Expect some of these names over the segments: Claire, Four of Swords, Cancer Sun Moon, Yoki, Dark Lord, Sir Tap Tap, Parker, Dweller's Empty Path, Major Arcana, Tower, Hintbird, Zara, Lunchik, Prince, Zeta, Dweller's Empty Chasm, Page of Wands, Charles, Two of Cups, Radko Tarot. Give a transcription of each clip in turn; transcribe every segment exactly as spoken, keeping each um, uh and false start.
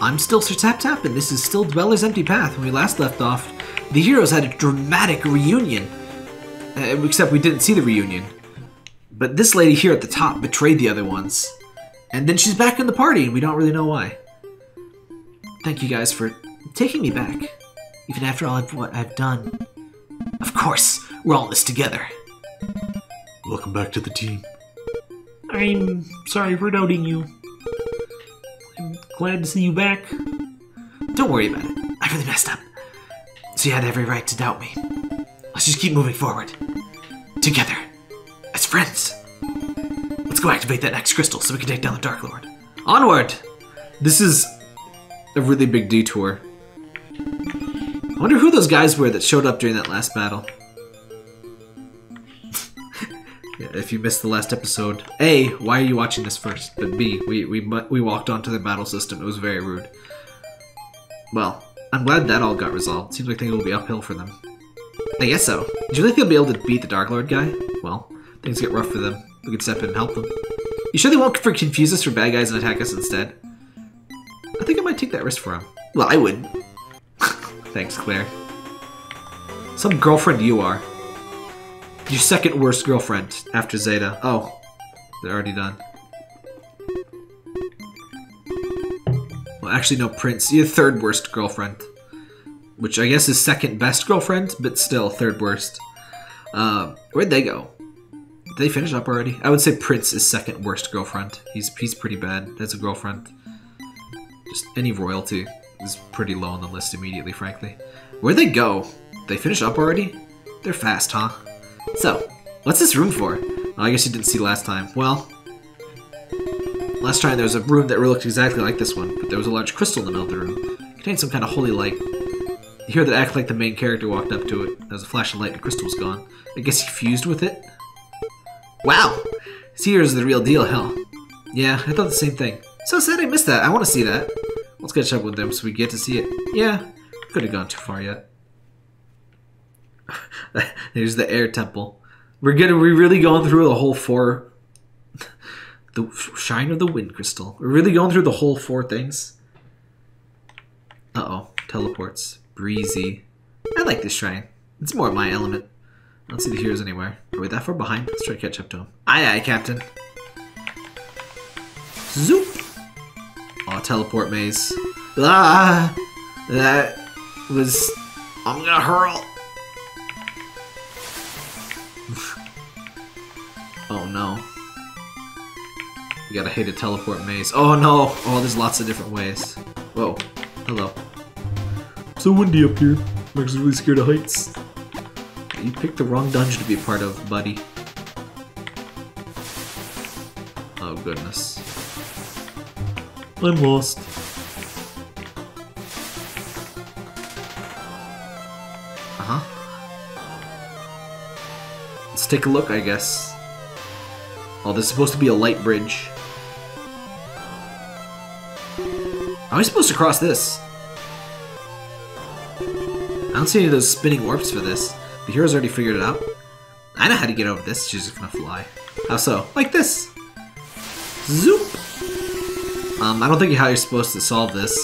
I'm still Sir Tap Tap, and this is still Dweller's Empty Path. When we last left off, the heroes had a dramatic reunion. Uh, except we didn't see the reunion. But this lady here at the top betrayed the other ones. And then she's back in the party, and we don't really know why. Thank you guys for taking me back, even after all I've, what I've done. Of course, we're all in this together. Welcome back to the team. I'm sorry for doubting you. I'm glad to see you back. Don't worry about it. I really messed up. So you had every right to doubt me. Let's just keep moving forward. Together. As friends. Let's go activate that next crystal so we can take down the Dark Lord. Onward! This is a really big detour. I wonder who those guys were that showed up during that last battle. If you missed the last episode, A, why are you watching this first? But B, we we we walked onto the battle system. It was very rude. Well, I'm glad that all got resolved. Seems like things will be uphill for them. I guess so. Do you really think they'll be able to beat the Dark Lord guy? Well, things get rough for them. We can step in and help them. You sure they won't confuse us for bad guys and attack us instead? I think I might take that risk for him. Well, I wouldn't. Thanks, Claire. Some girlfriend you are. Your second worst girlfriend after Zeta. Oh, they're already done. Well, actually, no, Prince. Your third worst girlfriend. Which I guess is second best girlfriend, but still third worst. Uh, where'd they go? Did they finish up already? I would say Prince is second worst girlfriend. He's, he's pretty bad as a girlfriend. Just any royalty is pretty low on the list immediately, frankly. Where'd they go? Did they finish up already? They're fast, huh? So, what's this room for? Oh, I guess you didn't see last time. Well, last time there was a room that looked exactly like this one, but there was a large crystal in the middle of the room. It contained some kind of holy light. You hear that act like the main character walked up to it. There was a flash of light and the crystal was gone. I guess he fused with it? Wow! Seer's the real deal, hell. Yeah, I thought the same thing. So sad I missed that. I want to see that. Let's catch up with them so we get to see it. Yeah, could have gone too far yet. There's the air temple. We're gonna we're really going through the whole four. The shine of the wind crystal. We're really going through the whole four things. Uh oh, teleports, breezy. I like this shrine. It's more my element. I don't see the heroes anywhere. Are we that far behind? Let's try to catch up to him. Aye aye, Captain. Zoop. Oh, teleport maze. Ah, that was. I'm gonna hurl. Oh no. We gotta hit a teleport maze. Oh no! Oh, there's lots of different ways. Whoa. Hello. So windy up here. Mark's really scared of heights. You picked the wrong dungeon to be a part of, buddy. Oh goodness. I'm lost. Uh-huh. Let's take a look, I guess. Oh, there's supposed to be a light bridge. How am I supposed to cross this? I don't see any of those spinning warps for this. The hero's already figured it out. I know how to get over this. She's just gonna fly. How so? Like this. Zoop. Um, I don't think how you're supposed to solve this.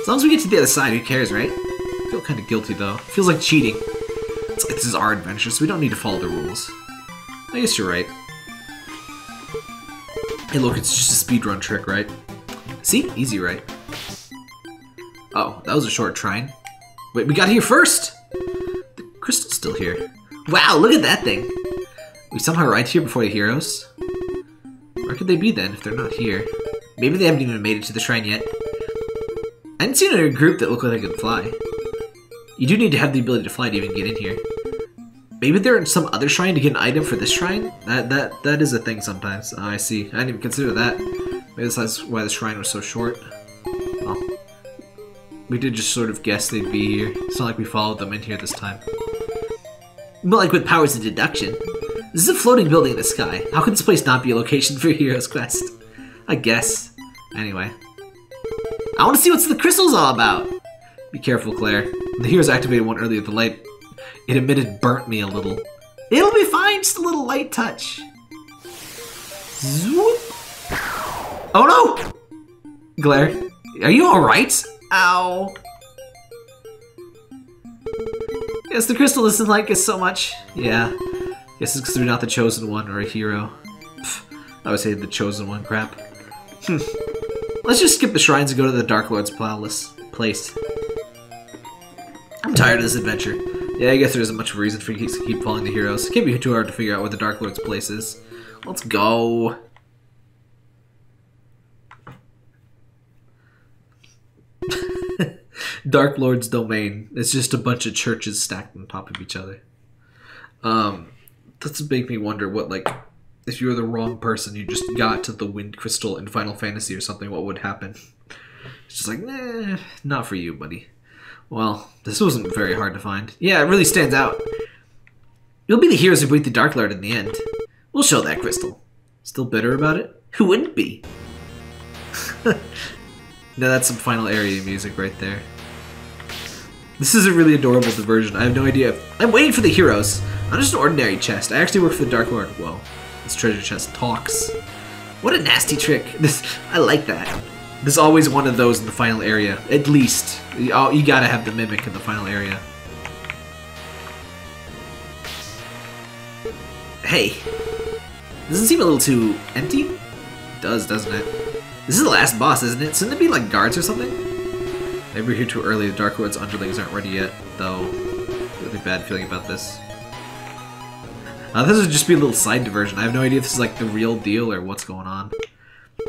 As long as we get to the other side, who cares, right? I feel kind of guilty, though. It feels like cheating. It's like this is our adventure, so we don't need to follow the rules. I guess you're right. Hey look, it's just a speedrun trick, right? See? Easy, right? Oh, that was a short shrine. Wait, we got here first! The crystal's still here. Wow, look at that thing! We somehow arrived here before the heroes? Where could they be then, if they're not here? Maybe they haven't even made it to the shrine yet. I didn't see another group that looked like they could fly. You do need to have the ability to fly to even get in here. Maybe they're in some other shrine to get an item for this shrine? That that that is a thing sometimes. Oh, I see. I didn't even consider that. Maybe that's why the shrine was so short. Well, we did just sort of guess they'd be here. It's not like we followed them in here this time. Not like with powers of deduction. This is a floating building in the sky. How could this place not be a location for a hero's quest? I guess. Anyway. I want to see what the crystal's all about! Be careful, Claire. The heroes activated one earlier, the light... It admitted burnt me a little. It'll be fine, just a little light touch. Zoop. Oh no! Glare. Are you alright? Ow. Guess the crystal doesn't like us so much. Yeah. Guess it's because they're not the chosen one or a hero. Pfft. I always hated the chosen one crap. Hmm. Let's just skip the shrines and go to the Dark Lord's palace place. I'm tired of this adventure. Yeah, I guess there isn't much of a reason for you to keep following the heroes. It can't be too hard to figure out where the Dark Lord's place is. Let's go. Dark Lord's domain. It's just a bunch of churches stacked on top of each other. Um, that's make me wonder what, like, if you were the wrong person, you just got to the Wind Crystal in Final Fantasy or something, what would happen? It's just like, nah, not for you, buddy. Well, this wasn't very hard to find. Yeah, it really stands out. You'll be the heroes who beat the Dark Lord in the end. We'll show that crystal. Still bitter about it? Who wouldn't be? Now that's some Final Area music right there. This is a really adorable diversion. I have no idea. I'm waiting for the heroes. I'm just an ordinary chest. I actually work for the Dark Lord. Whoa. This treasure chest talks. What a nasty trick. This I like that. There's always one of those in the Final Area. At least. You gotta have the mimic in the Final Area. Hey. Doesn't it seem a little too empty? It does, doesn't it? This is the last boss, isn't it? Shouldn't it be like guards or something? Maybe we're here too early. The Dark Lord's underlings aren't ready yet, though. Really bad feeling about this. Uh, this would just be a little side diversion. I have no idea if this is like the real deal or what's going on.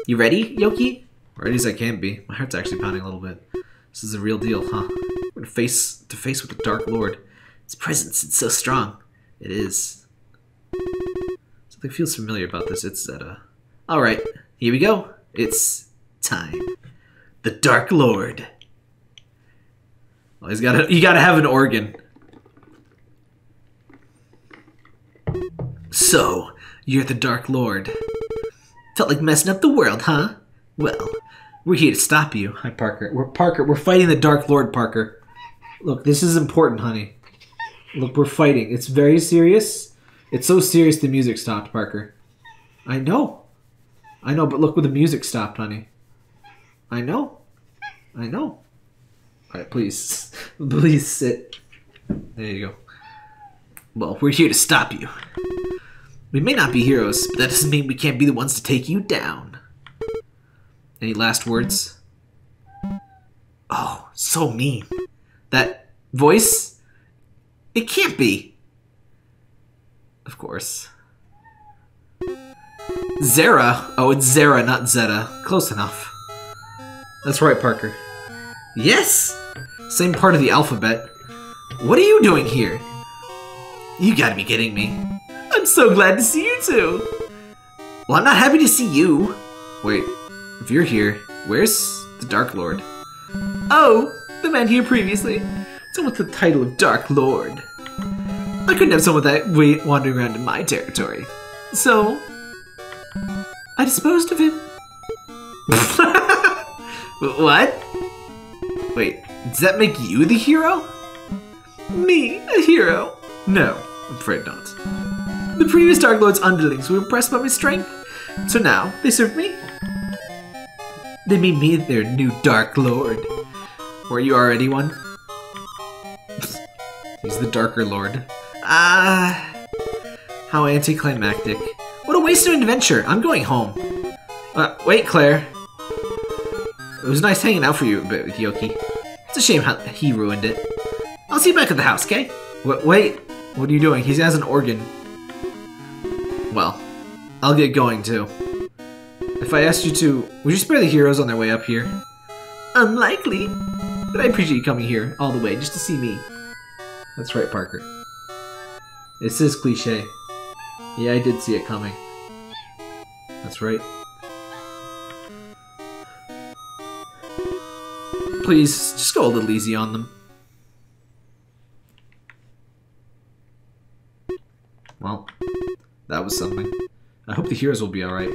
You ready, Yoki? Ready as I can be. My heart's actually pounding a little bit. This is the real deal, huh? We're gonna face to face with the Dark Lord. His presence is so strong. It is. Something feels familiar about this. It's Zeta. All right, here we go. It's time. The Dark Lord. Well, he's got. You gotta have an organ. So you're the Dark Lord. Felt like messing up the world, huh? Well, we're here to stop you. Hi, Parker. We're Parker. We're fighting the Dark Lord, Parker. Look, this is important, honey. Look, we're fighting. It's very serious. It's so serious the music stopped, Parker. I know. I know, but look where the music stopped, honey. I know. I know. Alright, please. Please sit. There you go. Well, we're here to stop you. We may not be heroes, but that doesn't mean we can't be the ones to take you down. Any last words? Oh, so mean. That voice? It can't be. Of course. Zara? Oh, it's Zara, not Zeta. Close enough. That's right, Parker. Yes! Same part of the alphabet. What are you doing here? You gotta be kidding me. I'm so glad to see you too! Well, I'm not happy to see you. Wait, if you're here, where's the Dark Lord? Oh, the man here previously. Someone with the title of Dark Lord. I couldn't have someone with that weight wandering around in my territory. So, I disposed of him. What? Wait, does that make you the hero? Me, a hero? No, I'm afraid not. The previous Dark Lord's underlings were impressed by my strength, so now they serve me. They made me their new Dark Lord. Were you already one? He's the Darker Lord. Ah, uh, how anticlimactic. What a waste of an adventure. I'm going home. Uh, wait, Claire. It was nice hanging out for you a bit with Yoki. It's a shame how he ruined it. I'll see you back at the house, okay? Wait, wait, what are you doing? He has an organ. Well, I'll get going too. If I asked you to, would you spare the heroes on their way up here? Unlikely. But I appreciate you coming here all the way just to see me. That's right, Parker. It's this cliche. Yeah, I did see it coming. That's right. Please, just go a little easy on them. Well, that was something. I hope the heroes will be alright.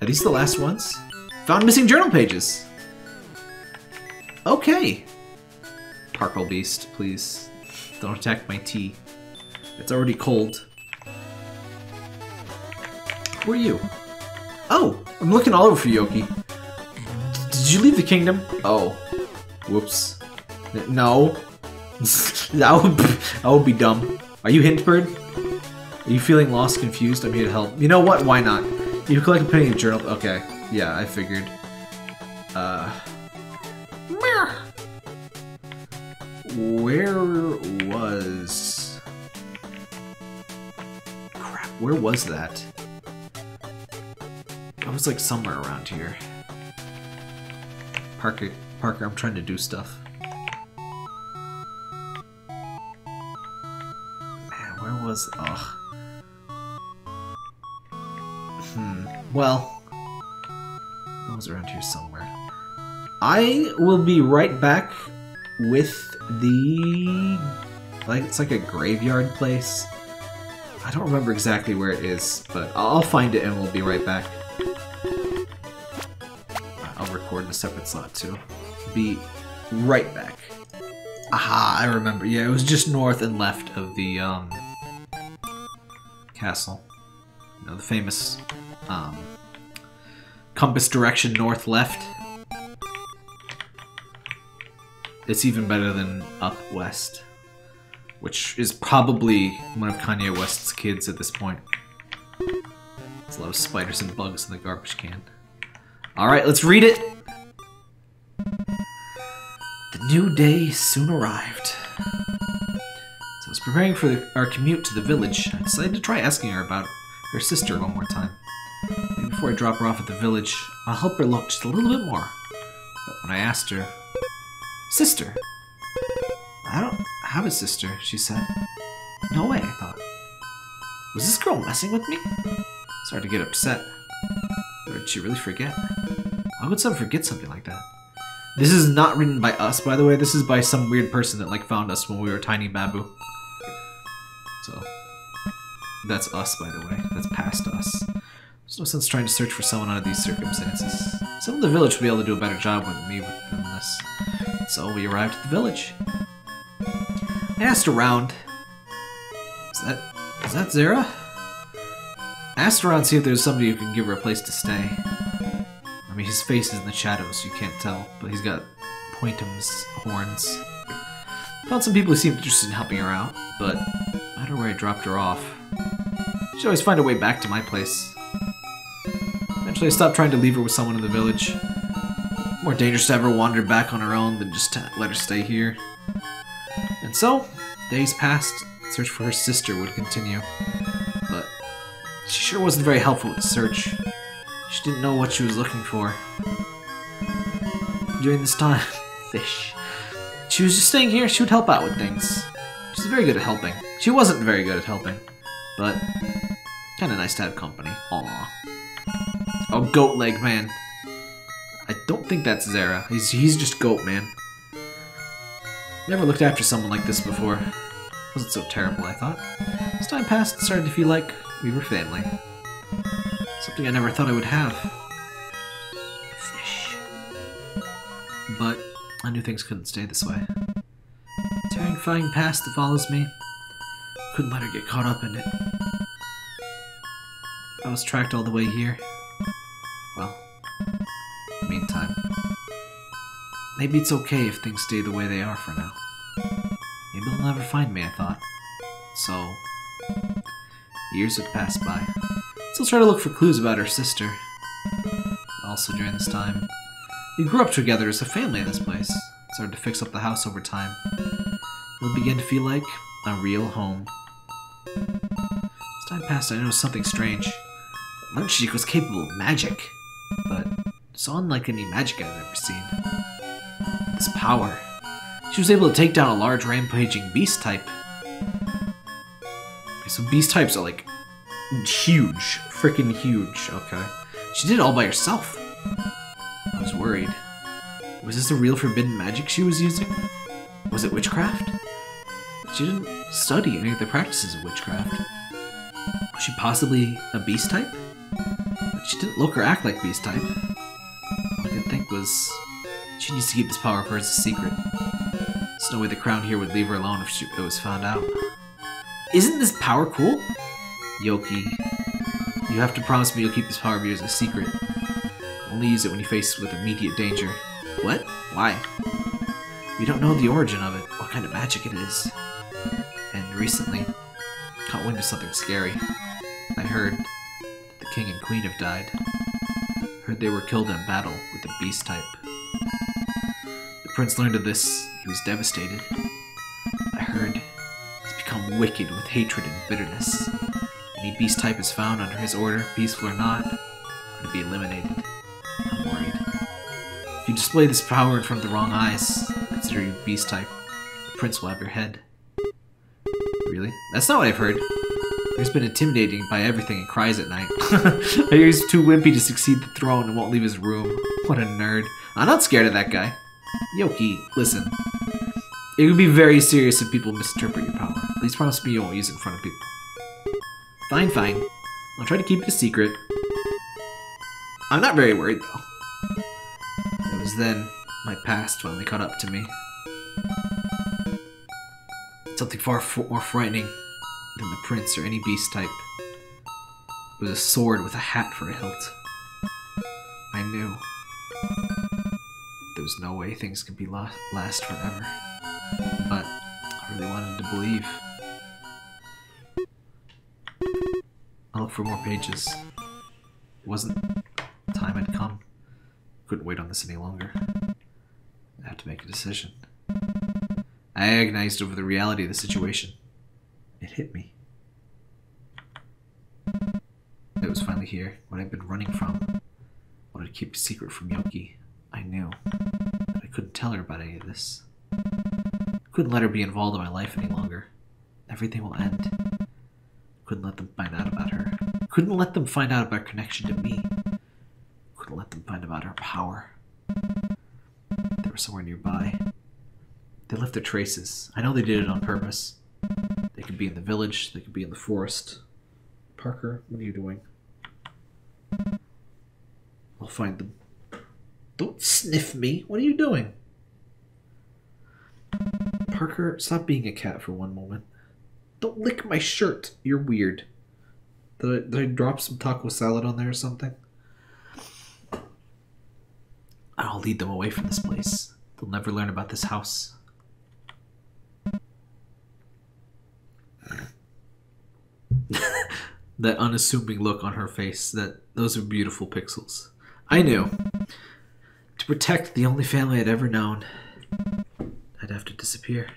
Are these the last ones? Found missing journal pages! Okay! Parkle Beast, please. Don't attack my tea. It's already cold. Who are you? Oh! I'm looking all over for Yoki. Did you leave the kingdom? Oh. Whoops. N no. that, would be, that would be dumb. Are you Hintbird? Are you feeling lost, confused? I'm here to help. You know what? Why not? You collect a penny in a journal. Okay. Yeah, I figured. Uh. Where was... Crap, where was that? I was like somewhere around here. Parker, Parker, I'm trying to do stuff. Man, where was... Ugh. Hmm. Well, I was around here somewhere. I will be right back with the... like it's like a graveyard place. I don't remember exactly where it is, but I'll find it and we'll be right back. I'll record in a separate slot too. Be right back. Aha, I remember. Yeah, it was just north and left of the um, castle. You know, the famous um, compass direction north-left. It's even better than Up West, which is probably one of Kanye West's kids at this point. There's a lot of spiders and bugs in the garbage can. Alright, let's read it! The new day soon arrived. As I was preparing for the, our commute to the village, I decided to try asking her about her sister one more time. Maybe before I drop her off at the village, I'll help her look just a little bit more. But when I asked her, "Sister? I don't have a sister," she said. No way, I thought. Was this girl messing with me? It's hard to get upset. Or did she really forget? How would someone forget something like that? This is not written by us, by the way. This is by some weird person that, like, found us when we were tiny babu. So, that's us, by the way. That's past us. There's no sense trying to search for someone under these circumstances. Someone in the village will be able to do a better job with me than this. So we arrived at the village. I asked around. Is that... is that Zara? I asked around to see if there's somebody who can give her a place to stay. I mean, his face is in the shadows, you can't tell, but he's got pointum's horns. I found some people who seemed interested in helping her out, but I don't know where I dropped her off. She'd always find a way back to my place. Eventually I stopped trying to leave her with someone in the village. More dangerous to ever wander back on her own than just to let her stay here. And so, days passed, the search for her sister would continue. But she sure wasn't very helpful with the search. She didn't know what she was looking for. During this time, fish. She was just staying here, she would help out with things. She's very good at helping. She wasn't very good at helping, but kinda nice to have company. Aww. Oh, goat leg man. I don't think that's Zara. He's, he's just goat, man. Never looked after someone like this before. It wasn't so terrible, I thought. As time passed, it started to feel like we were family. Something I never thought I would have. Fish. But I knew things couldn't stay this way. The terrifying past that follows me. Couldn't let her get caught up in it. I was tracked all the way here. Well... meantime. Maybe it's okay if things stay the way they are for now. Maybe they'll never find me, I thought. So, years would pass by. Still try to look for clues about her sister. Also during this time, we grew up together as a family in this place. Started to fix up the house over time. It began to feel like a real home. As time passed, I noticed something strange. Lunchik was capable of magic, but it's unlike any magic I've ever seen. This power. She was able to take down a large rampaging beast type. Okay, so beast types are like huge. Freaking huge. Okay. She did it all by herself. I was worried. Was this the real forbidden magic she was using? Was it witchcraft? She didn't study any of the practices of witchcraft. Was she possibly a beast type? But she didn't look or act like beast type. Was she needs to keep this power of hers a secret. There's no way the crown here would leave her alone if she, it was found out. Isn't this power cool? Yoki, you have to promise me you'll keep this power of yours a secret. Only use it when you face with immediate danger. What? Why? We don't know the origin of it, what kind of magic it is. And recently, caught wind of something scary. I heard the king and queen have died. Heard they were killed in battle with the beast type. The prince learned of this. He was devastated. I heard he's become wicked with hatred and bitterness. Any beast type is found under his order, peaceful or not, are to be eliminated. I'm worried. If you display this power in front of the wrong eyes, consider you beast type. The prince will have your head. Really? That's not what I've heard. He's been intimidated by everything and cries at night. I hear he's too wimpy to succeed the throne and won't leave his room. What a nerd. I'm not scared of that guy. Yoki, listen. It would be very serious if people misinterpret your power. Please promise me you won't use it in front of people. Fine, fine. I'll try to keep it a secret. I'm not very worried, though. It was then my past finally caught up to me. Something far f more frightening than the prince or any beast type. It was a sword with a hat for a hilt. I knew there was no way things could be la last forever. But I really wanted to believe. I'll look for more pages. It wasn't the time had come. Couldn't wait on this any longer. I had to make a decision. I agonized over the reality of the situation. It hit me. It was finally here, what I'd been running from. What I'd kept a secret from Yoki. I knew. But I couldn't tell her about any of this. Couldn't let her be involved in my life any longer. Everything will end. Couldn't let them find out about her. Couldn't let them find out about her connection to me. Couldn't let them find out about her power. They were somewhere nearby. They left their traces. I know they did it on purpose. They could be in the village. They could be in the forest. Parker, what are you doing? I'll find them. Don't sniff me. What are you doing? Parker, stop being a cat for one moment. Don't lick my shirt. You're weird. Did I, did I drop some taco salad on there or something? I'll lead them away from this place. They'll never learn about this house. That unassuming look on her face. That those are beautiful pixels. I knew. To protect the only family I'd ever known, I'd have to disappear.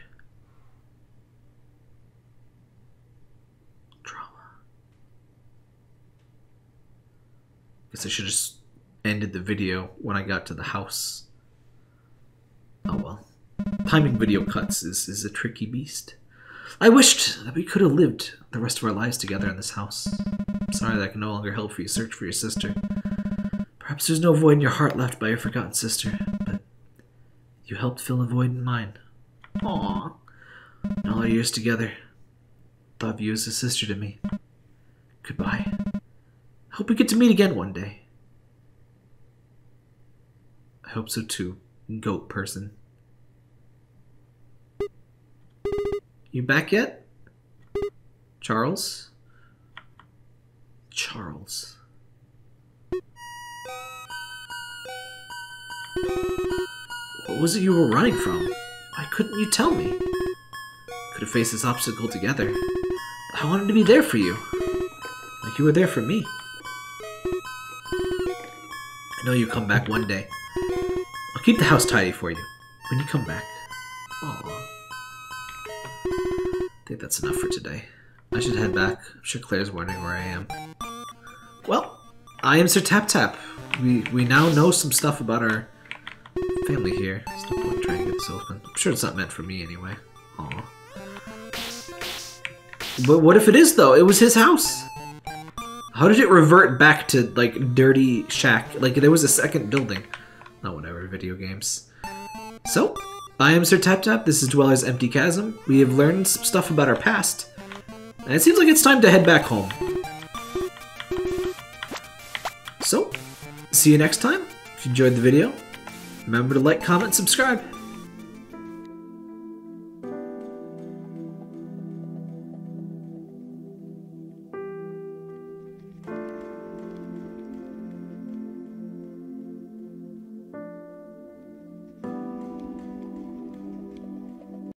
I should have just ended the video when I got to the house. Oh well. Timing video cuts is, is a tricky beast. I wished that we could have lived the rest of our lives together in this house. I'm sorry that I can no longer help you search for your sister. Perhaps there's no void in your heart left by your forgotten sister, but you helped fill a void in mine. Aww. In all our years together, I thought of you as a sister to me. Goodbye. Hope we get to meet again one day. I hope so too, goat person. You back yet? Charles? Charles. What was it you were running from? Why couldn't you tell me? Could have faced this obstacle together. I wanted to be there for you. Like you were there for me. I know you'll come back one day. I'll keep the house tidy for you when you come back. Aww. I think that's enough for today. I should head back. I'm sure Claire's wondering where I am. Well, I am Sir Tap Tap. We we now know some stuff about our family here. There's no point trying to get this open. I'm sure it's not meant for me anyway. Aww. But what if it is though? It was his house. How did it revert back to, like, dirty shack? Like, there was a second building. Oh, whatever, video games. So, I am Sir Tap Tap. This is Dweller's Empty Chasm. We have learned some stuff about our past. And it seems like it's time to head back home. So, see you next time. If you enjoyed the video, remember to like, comment, subscribe.